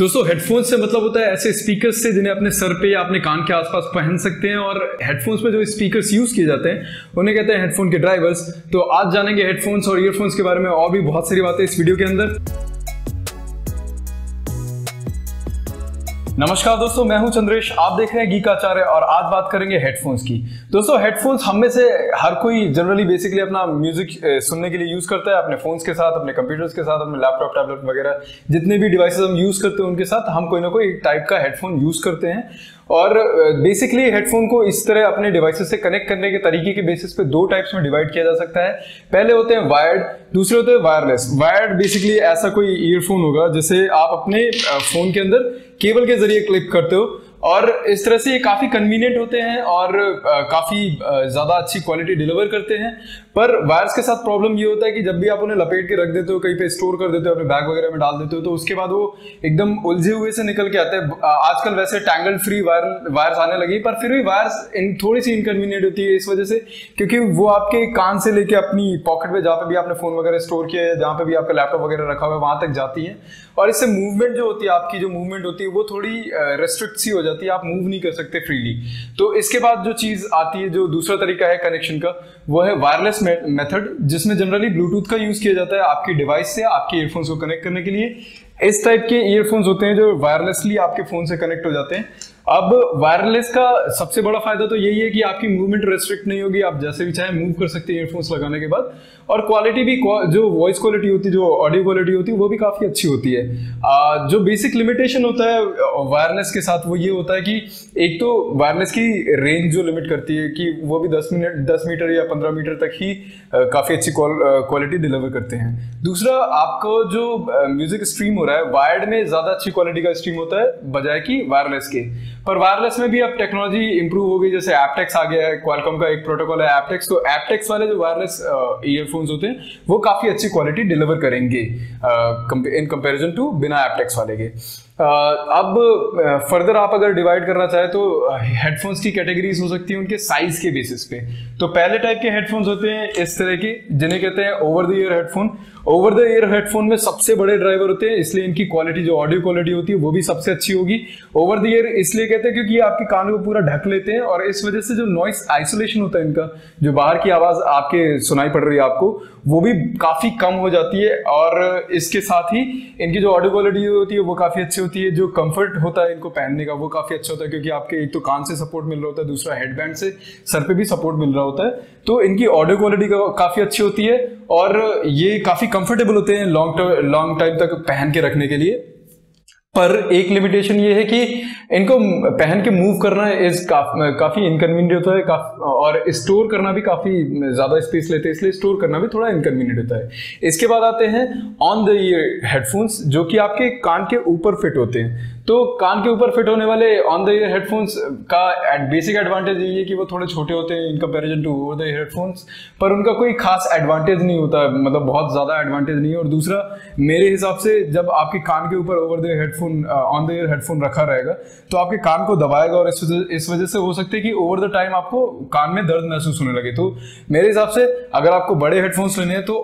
दोस्तों हेडफोन से मतलब होता है ऐसे स्पीकर्स से जिन्हें अपने सर पे या अपने कान के आसपास पहन सकते हैं, और हेडफोन्स में जो स्पीकर्स यूज किए जाते हैं उन्हें कहते हैं हेडफोन के ड्राइवर्स। तो आज जानेंगे हेडफोन्स और ईयरफोन्स के बारे में और भी बहुत सारी बातें इस वीडियो के अंदर। नमस्कार दोस्तों, मैं हूं चंद्रेश, आप देख रहे हैं गीकाचार्य और आज बात करेंगे हेडफोन्स की। दोस्तों हेडफोन्स हम में से हर कोई जनरली बेसिकली अपना म्यूजिक सुनने के लिए यूज करता है, अपने फोन्स के साथ, अपने कंप्यूटर्स के साथ, अपने लैपटॉप टैबलेट वगैरह जितने भी डिवाइसेस हम यूज करते हैं उनके साथ हम कोई ना कोई टाइप का हेडफोन यूज करते हैं। और बेसिकली हेडफोन को इस तरह अपने डिवाइसेस से कनेक्ट करने के तरीके के बेसिस पे दो टाइप्स में डिवाइड किया जा सकता है। पहले होते हैं वायर्ड, दूसरे होते हैं वायरलेस। वायर्ड बेसिकली ऐसा कोई ईयरफोन होगा जिसे आप अपने फोन के अंदर केबल के जरिए क्लिप करते हो, और इस तरह से ये काफ़ी कन्वीनियंट होते हैं और काफ़ी ज़्यादा अच्छी क्वालिटी डिलीवर करते हैं। पर वायर्स के साथ प्रॉब्लम ये होता है कि जब भी आप उन्हें लपेट के रख देते हो, कहीं पे स्टोर कर देते हो, अपने बैग वगैरह में डाल देते हो, तो उसके बाद वो एकदम उलझे हुए से निकल के आते हैं। आजकल वैसे टैंगल फ्री वायर्स आने लगी, पर फिर भी वायर्स थोड़ी सी इनकन्वीनियंट होती है इस वजह से, क्योंकि वो आपके कान से लेके अपनी पॉकेट में जहाँ पर भी आपने फ़ोन वगैरह स्टोर किया है, जहाँ पर भी आपका लैपटॉप वगैरह रखा हुआ है, वहाँ तक जाती है। और इससे मूवमेंट जो होती है, आपकी जो मूवमेंट होती है वो थोड़ी रिस्ट्रिक्ट सी हो जाती है, आप मूव नहीं कर सकते फ्रीली। तो इसके बाद जो चीज आती है, जो दूसरा तरीका है कनेक्शन का, वो है वायरलेस मेथड, जिसमें जनरली ब्लूटूथ का यूज किया जाता है आपकी डिवाइस से आपके ईयरफोन्स को कनेक्ट करने के लिए। इस टाइप के ईयरफोन्स होते हैं जो वायरलेसली आपके फोन से कनेक्ट हो जाते हैं। अब वायरलेस का सबसे बड़ा फायदा तो यही है कि आपकी मूवमेंट रेस्ट्रिक्ट नहीं होगी, आप जैसे भी चाहे मूव कर सकते हैं ईयरफोन्स लगाने के बाद। और क्वालिटी भी, जो वॉइस क्वालिटी होती है, जो ऑडियो क्वालिटी होती है, वो भी काफ़ी अच्छी होती है। जो बेसिक लिमिटेशन होता है वायरलेस के साथ वो ये होता है कि एक तो वायरलेस की रेंज जो लिमिट करती है कि वो भी 10 मीटर या 15 मीटर तक ही काफ़ी अच्छी क्वालिटी डिलीवर करते हैं। दूसरा, आपको जो म्यूजिक स्ट्रीम हो रहा है वायर्ड में ज़्यादा अच्छी क्वालिटी का स्ट्रीम होता है बजाय कि वायरलेस के। पर वायरलेस में भी अब टेक्नोलॉजी इंप्रूव हो गई, जैसे aptX आ गया है, क्वालकॉम का एक प्रोटोकॉल है aptX। तो aptX वाले जो वायरलेस ईयरफोन्स होते हैं वो काफ़ी अच्छी क्वालिटी डिलीवर करेंगे इन कंपैरिजन टू बिना aptX वाले के। अब फर्दर आप अगर डिवाइड करना चाहे तो हेडफोन्स की कैटेगरीज हो सकती हैं उनके साइज के बेसिस पे। तो पहले टाइप के हेडफोन्स होते हैं इस तरह के, जिन्हें कहते हैं over the ear headphone. Over the ear headphone में सबसे बड़े ड्राइवर होते हैं, इसलिए इनकी क्वालिटी, जो ऑडियो क्वालिटी होती है, वो भी सबसे अच्छी होगी। ओवर द ईयर इसलिए कहते हैं क्योंकि ये आपके कान को पूरा ढक लेते हैं, और इस वजह से जो नॉइस आइसोलेशन होता है इनका, जो बाहर की आवाज़ आपके सुनाई पड़ रही है आपको, वो भी काफ़ी कम हो जाती है। और इसके साथ ही इनकी जो ऑडियो क्वालिटी होती है वो काफ़ी अच्छी होती है। जो कंफर्ट होता है इनको पहनने का वो काफ़ी अच्छा होता है, क्योंकि आपके एक तो कान से सपोर्ट मिल रहा होता है, दूसरा हेडबैंड से सर पे भी सपोर्ट मिल रहा होता है। तो इनकी ऑडियो क्वालिटी काफ़ी अच्छी होती है और ये काफ़ी कंफर्टेबल होते हैं लॉन्ग टाइम तक पहन के रखने के लिए। पर एक लिमिटेशन ये है कि इनको पहन के मूव करना काफ़ी इनकन्वीनियंट होता है, और स्टोर करना भी काफ़ी ज़्यादा स्पेस लेते हैं, इसलिए स्टोर करना भी थोड़ा इनकन्वीनियंट होता है। इसके बाद आते हैं ऑन द ईयर हेडफोन्स, जो कि आपके कान के ऊपर फिट होते हैं। तो कान के ऊपर फिट होने वाले ऑन द ईयर हेडफोन्स का बेसिक एडवांटेज ये है कि वो थोड़े छोटे होते हैं in comparison to over the ear headphones, पर उनका कोई खास एडवांटेज नहीं होता है, मतलब बहुत ज़्यादा एडवांटेज नहीं है। और दूसरा, मेरे हिसाब से जब आपके कान के ऊपर over the headphone, on the ear headphone रखा रहेगा तो आपके कान को दबाएगा, और इस वजह से हो सकता है कि ओवर द टाइम आपको कान में दर्द महसूस होने लगे। तो मेरे हिसाब से अगर आपको बड़े हेडफोन्स लेने हैं तो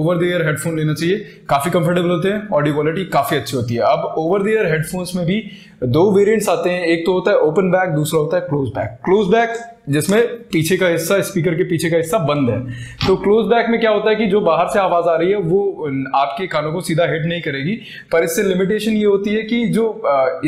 ओवर द ईयर हेडफोन लेना चाहिए, काफ़ी कंफर्टेबल होते हैं, ऑडियो क्वालिटी काफ़ी अच्छी होती है। अब ओवर द ईयर हेडफोन्स भी दो वेरिएंट्स आते हैं, एक तो होता है ओपन बैक, दूसरा होता है क्लोज बैक। क्लोज बैक जिसमें पीछे का हिस्सा, स्पीकर के पीछे का हिस्सा बंद है। तो क्लोज बैक में क्या होता है कि जो बाहर से आवाज आ रही है वो आपके कानों को सीधा हिट नहीं करेगी, पर इससे लिमिटेशन ये होती है कि जो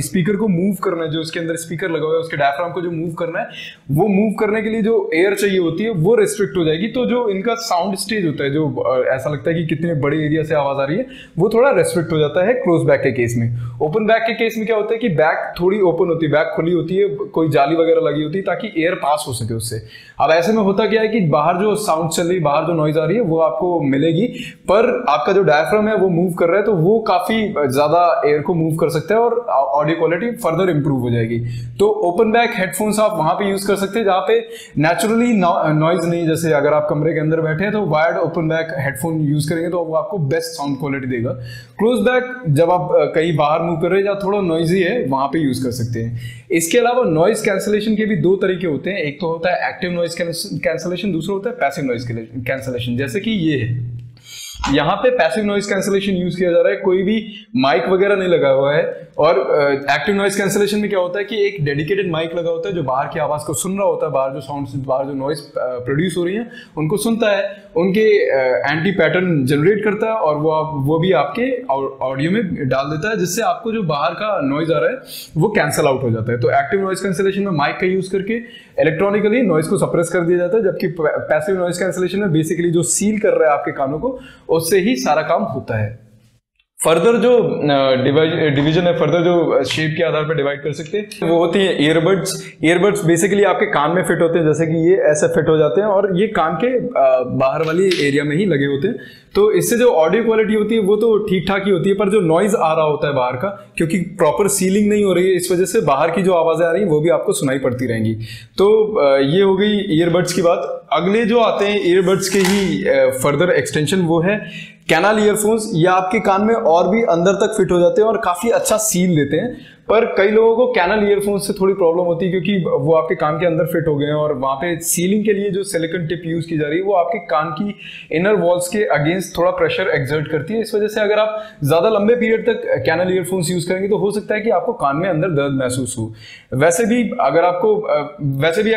स्पीकर को मूव करना है, जो उसके अंदर स्पीकर लगा हुआ है उसके डायफ्राम को जो मूव करना है, वो मूव करने के लिए जो एयर चाहिए होती है वो रिस्ट्रिक्ट हो जाएगी। तो जो इनका साउंड स्टेज होता है, जो ऐसा लगता है कि कितने बड़े एरिया से आवाज आ रही है, वो थोड़ा रिस्ट्रिक्ट हो जाता है क्लोज बैक के केस में। ओपन बैक के केस में क्या होता है कि बैक थोड़ी ओपन होती है, बैक खुली होती है, कोई जाली वगैरह लगी होती है ताकि एयर पास हो सके उससे। अब ऐसे में होता क्या है कि बाहर जो साउंड चल रही है, बाहर जो नॉइज आ रही है वो आपको मिलेगी, पर आपका जो डायफ्राम है वो मूव कर रहा है, तो वो काफी ज्यादा एयर को मूव कर सकता है और ऑडियो क्वालिटी फर्दर इंप्रूव हो जाएगी। तो ओपन बैक हेडफोन्स आप वहां पे यूज कर सकते हैं जहां पे नेचुरली नॉइज नहीं, जैसे अगर आप कमरे के अंदर बैठे हैं तो wired open back headphone use करेंगे तो वो आपको बेस्ट साउंड क्वालिटी देगा। क्लोज बैक जब आप कहीं बाहर मूव कर रहे हैं या थोड़ा नॉइजी है वहां पे यूज कर सकते हैं। इसके अलावा नॉइज कैंसिलेशन के भी दो तरीके होते हैं, एक तो होता है एक्टिव नॉइज कैंसिलेशन, दूसरा होता है पैसिव नॉइज कैंसिलेशन, जैसे कि ये है। यहाँ पे पैसिव नॉइज कैंसिलेशन यूज किया जा रहा है, कोई भी माइक वगैरह नहीं लगा हुआ है। और एक्टिव नॉइज कैंसिलेशन में क्या होता है कि एक डेडिकेटेड माइक लगा होता है जो बाहर की आवाज को सुन रहा होता है, बाहर जो साउंड, बाहर जो नॉइज प्रोड्यूस हो रही है उनको सुनता है, उनके एंटी पैटर्न जनरेट करता है और वो भी आपके ऑडियो में डाल देता है, जिससे आपको जो बाहर का नॉइज आ रहा है वो कैंसल आउट हो जाता है। तो एक्टिव नॉइज कैंसिलेशन में माइक का यूज करके इलेक्ट्रॉनिकली नॉइज को सप्रेस कर दिया जाता है, जबकि पैसिव नॉइज कैंसिलेशन में बेसिकली जो सील कर रहा है आपके कानों को, उससे ही सारा काम होता है। फर्दर जो डिवीजन है, फर्दर जो शेप के आधार पर डिवाइड कर सकते हैं वो होती है ईयरबड्स। ईयरबड्स बेसिकली आपके कान में फिट होते हैं, जैसे कि ये ऐसे फिट हो जाते हैं और ये कान के बाहर वाली एरिया में ही लगे होते हैं। तो इससे जो ऑडियो क्वालिटी होती है वो तो ठीक ठाक ही होती है, पर जो नॉइज आ रहा होता है बाहर का, क्योंकि प्रॉपर सीलिंग नहीं हो रही है, इस वजह से बाहर की जो आवाज़ें आ रही हैं वो भी आपको सुनाई पड़ती रहेंगी। तो ये हो गई ईयरबड्स की बात। अगले जो आते हैं ईयरबड्स के ही फर्दर एक्सटेंशन, वो है कैनाल ईयरफोन्स। या आपके कान में और भी अंदर तक फिट हो जाते हैं और काफ़ी अच्छा सील देते हैं, पर कई लोगों को कैनाल ईयरफोन से थोड़ी प्रॉब्लम होती है क्योंकि वो आपके कान के अंदर फिट हो गए हैं और वहाँ पे सीलिंग के लिए जो सिलिकॉन टिप यूज़ की जा रही है वो आपके कान की इनर वॉल्स के अगेंस्ट थोड़ा प्रेशर एग्जर्ट करती है। इस वजह से अगर आप ज़्यादा लंबे पीरियड तक कैनाल ईयरफोन्स यूज़ करेंगे तो हो सकता है कि आपको कान में अंदर दर्द महसूस हो। वैसे भी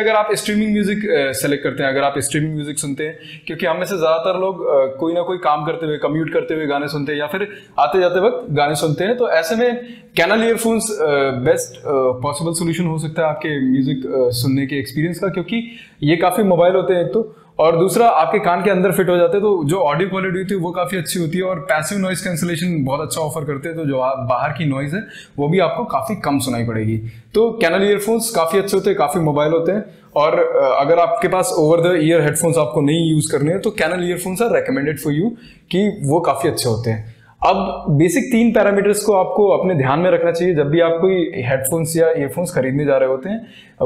अगर आप स्ट्रीमिंग म्यूज़िक सेलेक्ट करते हैं, अगर आप स्ट्रीमिंग म्यूज़िक सुनते हैं, क्योंकि हम में से ज़्यादातर लोग कोई ना कोई काम करते हुए, कम्यूट करते हुए गाने सुनते हैं या फिर आते जाते वक्त गाने सुनते हैं, तो ऐसे में canal earphones best possible solution हो सकता है आपके म्यूजिक सुनने के एक्सपीरियंस का, क्योंकि ये काफ़ी मोबाइल होते हैं तो, और दूसरा आपके कान के अंदर फिट हो जाते हैं तो जो ऑडियो क्वालिटी होती है वो काफ़ी अच्छी होती है और पैसिव नॉइज कैंसिलेशन बहुत अच्छा ऑफर करते हैं, तो जो बाहर की नॉइज़ है वो भी आपको काफ़ी कम सुनाई पड़ेगी। तो कैनाल ईयरफोन्स काफ़ी अच्छे होते हैं, काफ़ी मोबाइल होते हैं, और अगर आपके पास ओवर द ईयर हेडफोन्स आपको नहीं यूज़ करने हैं तो canal earphones are recommended for you, कि वो काफ़ी अच्छे होते हैं। अब बेसिक 3 पैरामीटर्स को आपको अपने ध्यान में रखना चाहिए जब भी आप कोई हेडफोन्स या ईयरफोन्स खरीदने जा रहे होते हैं।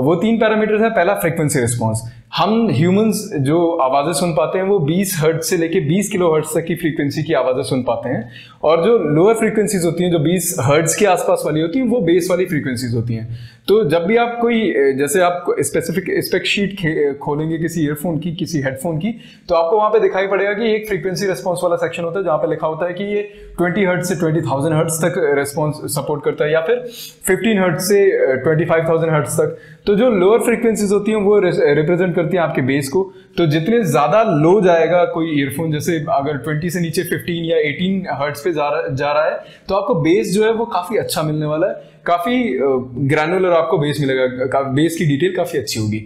वो 3 पैरामीटर्स हैं। पहला, फ्रीक्वेंसी रिस्पांस। हम ह्यूमंस जो आवाज़ें सुन पाते हैं वो 20 हर्ट्ज से लेके 20 किलोहर्ट्ज तक की फ्रीक्वेंसी की आवाज़ें सुन पाते हैं, और जो लोअर फ्रीक्वेंसीज होती हैं, जो 20 हर्ट्ज के आसपास वाली होती हैं, वो बेस वाली फ्रीक्वेंसीज होती हैं। तो जब भी आप कोई, जैसे आप स्पेसिफिक स्पेक शीट खोलेंगे किसी ईयरफोन की, किसी हेडफोन की, तो आपको वहाँ पे दिखाई पड़ेगा कि एक फ्रीक्वेंसी रिस्पॉन्स वाला सेक्शन होता है जहाँ पे लिखा होता है कि ये 20 हर्ट्ज से 20,000 हर्ट्ज तक रिस्पॉन्स सपोर्ट करता है या फिर 15 हर्ट्ज से 25,000 हर्ट्ज तक। तो जो लोअर फ्रीक्वेंसीज होती हैं वो रिप्रेजेंट करती हैं आपके बेस को। तो जितने ज़्यादा लो जाएगा कोई ईयरफोन, जैसे अगर 20 से नीचे 15 या 18 हर्ट्ज पे जा रहा है, तो आपको बेस जो है वो काफ़ी अच्छा मिलने वाला है, काफ़ी ग्रैनुलर आपको बेस मिलेगा, बेस की डिटेल काफ़ी अच्छी होगी।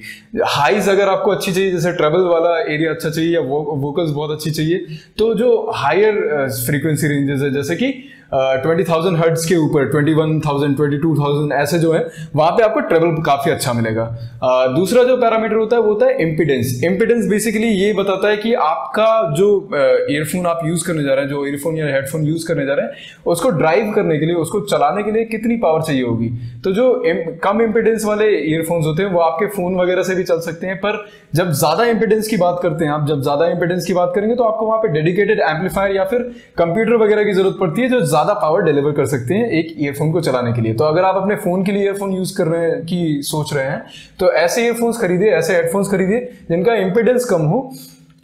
हाइज अगर आपको अच्छी चाहिए, जैसे ट्रेबल वाला एरिया अच्छा चाहिए या वोकल्स बहुत अच्छी चाहिए, तो जो हायर फ्रीक्वेंसी रेंजेस है, जैसे कि 20,000 हर्ट्ज के ऊपर, 21,000, 22,000, ऐसे जो है वहाँ पे आपको ट्रेबल काफ़ी अच्छा मिलेगा। दूसरा जो पैरामीटर होता है वो होता है इम्पीडेंस। इम्पीडेंस बेसिकली ये बताता है कि आपका जो ईयरफोन आप यूज़ करने जा रहे हैं, जो ईयरफोन या हेडफोन यूज़ करने जा रहे हैं, उसको ड्राइव करने के लिए, उसको चलाने के लिए कितनी पावर चाहिए होगी। तो जो कम इम्पीडेंस वाले ईयरफोन्स होते हैं वो आपके फ़ोन वगैरह से भी चल सकते हैं, पर जब ज़्यादा इम्पीडेंस की बात करते हैं, आप जब ज़्यादा इम्पीडेंस की बात करेंगे तो आपको वहाँ पर डेडिकेटेड एम्पलीफायर या फिर कंप्यूटर वगैरह की ज़रूरत पड़ती है जो ज़्यादा पावर डिलीवर कर सकते हैं एक ईयरफोन को चलाने के लिए। तो अगर आप अपने फ़ोन के लिए ईयरफोन यूज़ कर रहे हैं की सोच रहे हैं, तो ऐसे ईयरफोन्स खरीदिए, ऐसे हेडफोन्स खरीदिए जिनका इम्पीडेंस कम हो,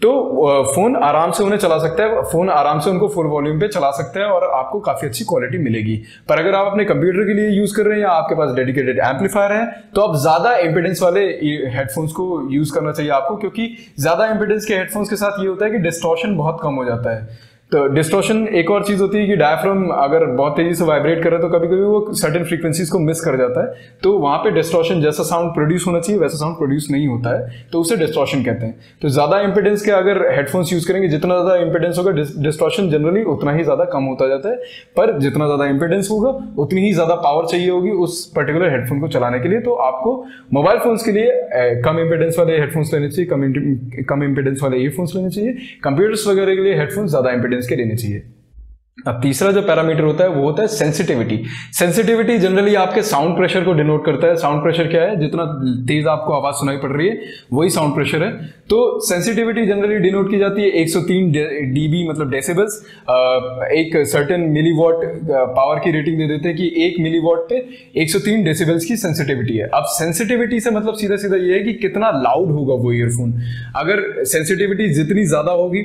तो फ़ोन आराम से उन्हें चला सकता है, फ़ोन आराम से उनको फुल वॉल्यूम पे चला सकता है और आपको काफ़ी अच्छी क्वालिटी मिलेगी। पर अगर आप अपने कंप्यूटर के लिए यूज़ कर रहे हैं या आपके पास डेडिकेटेड एम्पलीफायर है, तो आप ज़्यादा इम्पीडेंस वाले हेडफोन्स को यूज़ करना चाहिए आपको, क्योंकि ज़्यादा इम्पीडेंस के हेडफोन्स के साथ ये होता है कि डिस्टॉर्शन बहुत कम हो जाता है। तो डिस्टॉर्शन एक और चीज़ होती है कि डायफ्राम अगर बहुत तेज़ी से वाइब्रेट कर रहा है तो कभी कभी वो सर्टेन फ्रीक्वेंसीज को मिस कर जाता है, तो वहाँ पे डिस्टॉर्शन, जैसा साउंड प्रोड्यूस होना चाहिए वैसा साउंड प्रोड्यूस नहीं होता है, तो उसे डिस्टॉर्शन कहते हैं। तो ज़्यादा इम्पीडेंस के अगर हेडफोन्स यूज़ करेंगे, जितना ज़्यादा इम्पीडेंस होगा डिस्टॉर्शन जनरली उतना ही ज़्यादा कम होता जाता है, पर जितना ज़्यादा इम्पीडेंस होगा उतनी ही ज़्यादा पावर चाहिए होगी उस पर्टिकुलर हेडफोन को चलाने के लिए। तो आपको मोबाइल फ़ोन्स के लिए कम इम्पीडेंस वाले हेडफोन्स लेने चाहिए, कम इम्पीडेंस वाले ईयरफोन्स लेने चाहिए, कंप्यूटर्स वगैरह के लिए हेडफोन्स ज़्यादा इम्पीडेंस के लेने चाहिए। अब तीसरा जो पैरामीटर होता है वो होता है सेंसिटिविटी। सेंसिटिविटी जनरली आपके साउंड प्रेशर को डिनोट करता है। साउंड प्रेशर क्या है? जितना तेज आपको आवाज़ सुनाई पड़ रही है वही साउंड प्रेशर है। तो सेंसिटिविटी जनरली डिनोट की जाती है 103 डीबी, मतलब डेसिबल्स। एक सर्टेन मिलीवॉट पावर की रेटिंग दे देते हैं कि 1 मिलीवॉट पे 103 डेसिबल्स की सेंसिटिविटी है। अब सेंसिटिविटी से मतलब सीधा सीधा ये है कि कितना लाउड होगा वो ईयरफोन। अगर सेंसिटिविटी जितनी ज़्यादा होगी,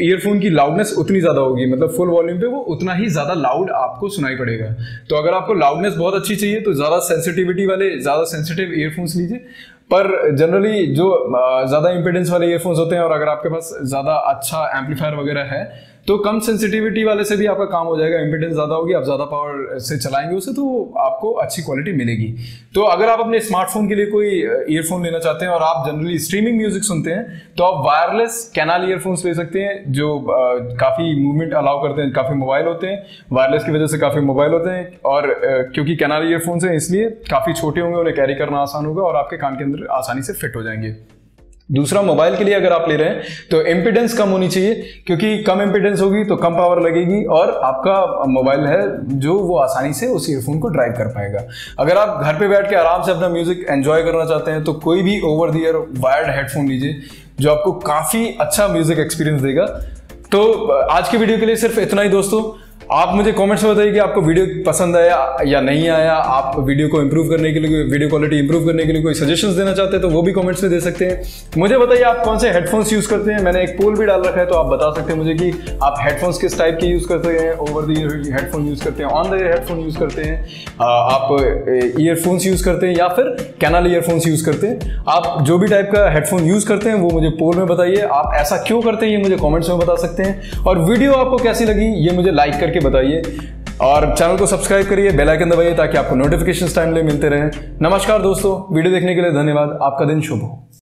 ईयरफोन की लाउडनेस उतनी ज़्यादा होगी, मतलब फुल वॉल्यूम पे वो उतना ही ज़्यादा लाउड आपको सुनाई पड़ेगा। तो अगर आपको लाउडनेस बहुत अच्छी चाहिए तो ज़्यादा सेंसिटिविटी वाले, ज़्यादा सेंसिटिव ईयरफोन्स लीजिए। पर जनरली जो ज़्यादा इम्पेडेंस वाले ईयरफोन्स होते हैं और अगर आपके पास ज़्यादा अच्छा एम्पलीफायर वगैरह है तो कम सेंसिटिविटी वाले से भी आपका काम हो जाएगा। इम्पेडेंस ज़्यादा होगी, आप ज़्यादा पावर से चलाएंगे उसे तो आपको अच्छी क्वालिटी मिलेगी। तो अगर आप अपने स्मार्टफोन के लिए कोई ईयरफोन लेना चाहते हैं और आप जनरली स्ट्रीमिंग म्यूजिक सुनते हैं तो आप वायरलेस कैनाल ईयरफोन्स ले सकते हैं जो काफ़ी मूवमेंट अलाउ करते हैं, काफ़ी मोबाइल होते हैं, वायरलेस की वजह से काफ़ी मोबाइल होते हैं। और क्योंकि कैनाल ईयरफोन्स हैं इसलिए काफ़ी छोटे होंगे, उन्हें कैरी करना आसान होगा और आपके कान के अंदर आसानी से फिट हो जाएंगे। दूसरा, मोबाइल के लिए अगर आप ले रहे हैं तो इम्पीडेंस कम होनी चाहिए, क्योंकि कम इम्पीडेंस होगी तो कम पावर लगेगी और आपका मोबाइल है जो वो आसानी से उस ईयरफोन को ड्राइव कर पाएगा। अगर आप घर पे बैठ के आराम से अपना म्यूजिक एंजॉय करना चाहते हैं तो कोई भी over the ear wired headphone लीजिए जो आपको काफ़ी अच्छा म्यूजिक एक्सपीरियंस देगा। तो आज की वीडियो के लिए सिर्फ इतना ही दोस्तों। आप मुझे कमेंट्स में बताइए कि आपको वीडियो पसंद आया या नहीं आया। आप वीडियो को इंप्रूव करने के लिए, वीडियो क्वालिटी इंप्रूव करने के लिए कोई सजेशंस देना चाहते हैं तो वो भी कमेंट्स में दे सकते हैं। मुझे बताइए आप कौन से हेडफोन्स यूज़ करते हैं, मैंने एक पोल भी डाल रखा है तो आप बता सकते हैं मुझे कि आप हेडफोन्स किस टाइप के यूज़ करते हैं। Over the ear headphone use करते हैं, on the ear headphone use करते हैं, आप ईयरफोन्स यूज़ करते हैं या फिर कैनाल ईयरफोन्स यूज़ करते हैं। आप जो भी टाइप का हेडफोन यूज़ करते हैं वो मुझे पोल में बताइए। आप ऐसा क्यों करते हैं ये मुझे कॉमेंट्स में बता सकते हैं। और वीडियो आपको कैसी लगी ये मुझे लाइक करके बताइए और चैनल को सब्सक्राइब करिए, बेल आइकन दबाइए ताकि आपको नोटिफिकेशन टाइमली मिलते रहें। नमस्कार दोस्तों, वीडियो देखने के लिए धन्यवाद। आपका दिन शुभ हो।